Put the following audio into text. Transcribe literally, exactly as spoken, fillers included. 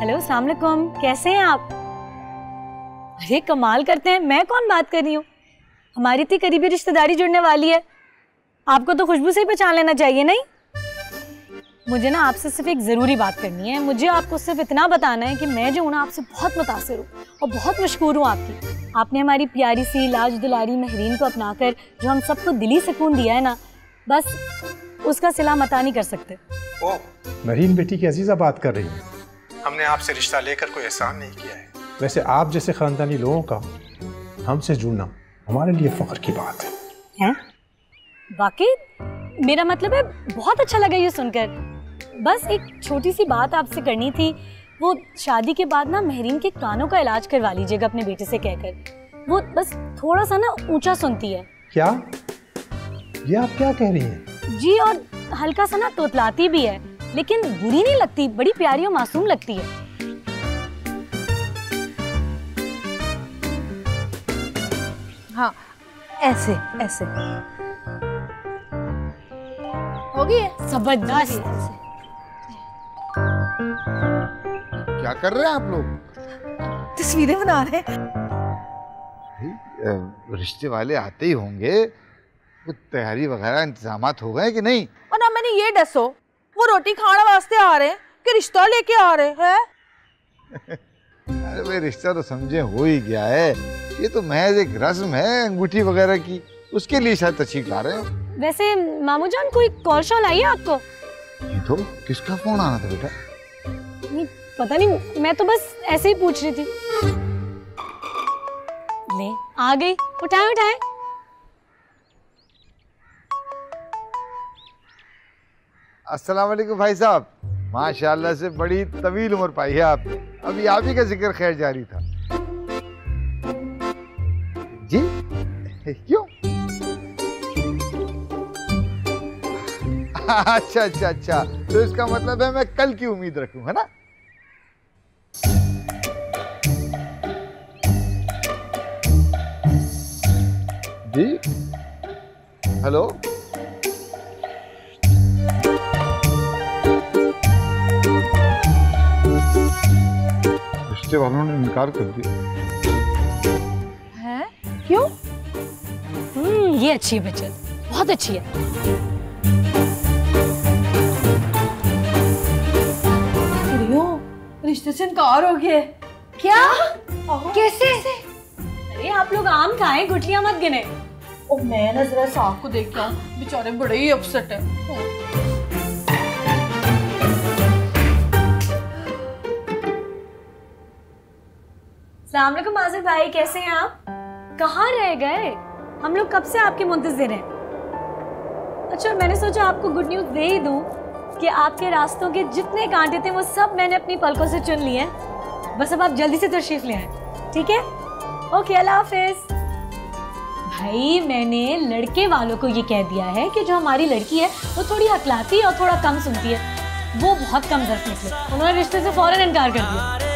Hello, अस्सलाम वालेकुम, कैसे हैं आप? अरे कमाल करते हैं, मैं कौन बात कर रही हूँ? हमारी इतनी करीबी रिश्तेदारी जुड़ने वाली है, आपको तो खुशबू से ही पहचान लेना चाहिए। नहीं, मुझे ना आपसे सिर्फ एक ज़रूरी बात करनी है। मुझे आपको सिर्फ इतना बताना है कि मैं जो हूँ ना आपसे बहुत मुतासर हूँ और बहुत मशहूर हूँ आपकी। आपने हमारी प्यारी सी लाज दुलारी महरीन को अपना कर जो हम सबको दिली सुकून दिया है ना, बस उसका सिला मता नहीं कर सकते। ओह, महरीन बेटी की अजीज़ा बात कर रही है। हमने आपसे रिश्ता लेकर कोई एहसान नहीं किया है। वैसे आप जैसे ख़ानदानी लोगों का हमसे जुड़ना हमारे लिए फ़ख्र की बात है। हैं? वाकई मेरा मतलब है, बहुत अच्छा लगा ये सुनकर। बस एक छोटी सी बात आपसे करनी थी। वो शादी के बाद ना महरीन के कानों का इलाज करवा लीजिएगा अपने बेटे से कहकर। वो बस थोड़ा सा ना ऊँचा सुनती है। क्या? ये आप क्या कह रही हैं? जी, और हल्का सा ना तोतलाती भी है, लेकिन बुरी नहीं लगती, बड़ी प्यारी और मासूम लगती है। हाँ, ऐसे ऐसे हो गई है। जबरदस्त। क्या कर रहे हैं आप लोग? तस्वीरें बना रहे हैं। रिश्ते वाले आते ही होंगे, तैयारी वगैरह इंतजामात हो गए कि नहीं? और ना मैंने ये डसो वो रोटी खाने वास्ते आ रहे हैं कि रिश्ता लेके आ रहे हैं? अरे भाई, रिश्ता तो समझे हो ही गया है, ये तो महज एक रस्म है अंगूठी वगैरह की, उसके लिए शायद तशरीफ ला रहे हो। वैसे मामू जान, कोई कॉल शॉल आई है आपको? नहीं तो। किसका फोन आना था बेटा? नहीं, पता नहीं, मैं तो बस ऐसे ही पूछ रही थी। ले आ गई, उठाए उठाए। अस्सलाम वालेकुम भाई साहब, माशाल्लाह से बड़ी तवील उम्र पाई है आपने। अभी आप ही का जिक्र खैर जारी था। जी क्यों? अच्छा अच्छा अच्छा, तो इसका मतलब है मैं कल की उम्मीद रखूं, है ना? जी हेलो, वालों ने इनकार कर दिया है। क्यों? हम्म, ये अच्छी है बचत, बहुत अच्छी है। रिश्ते से इनकार हो गया? क्या? कैसे? अरे आप लोग आम खाएं, गुठलियां मत गिने। और मैं ना जरा साहब को देख के, बेचारे बड़े ही अपसेट है। अस्सलाम वालेकुम आज़िर भाई, कैसे हैं आप? कहाँ रह गए? हम लोग कब से आपके मुंतज़िर हैं। अच्छा, मैंने सोचा आपको गुड न्यूज़ दे ही दूँ कि आपके रास्तों के जितने कांटे थे वो सब मैंने अपनी पलकों से चुन लिए हैं। बस अब आप जल्दी से तशरीफ़ ले आए, ठीक है? ओके, अल्लाह हाफ़िज़। भाई, मैंने लड़के वालों को ये कह दिया है कि जो हमारी लड़की है वो थोड़ी हकलाती है और थोड़ा कम सुनती है, वो बहुत कम जरूरत है, उन्होंने रिश्ते से फ़ौरन इनकार कर दिया।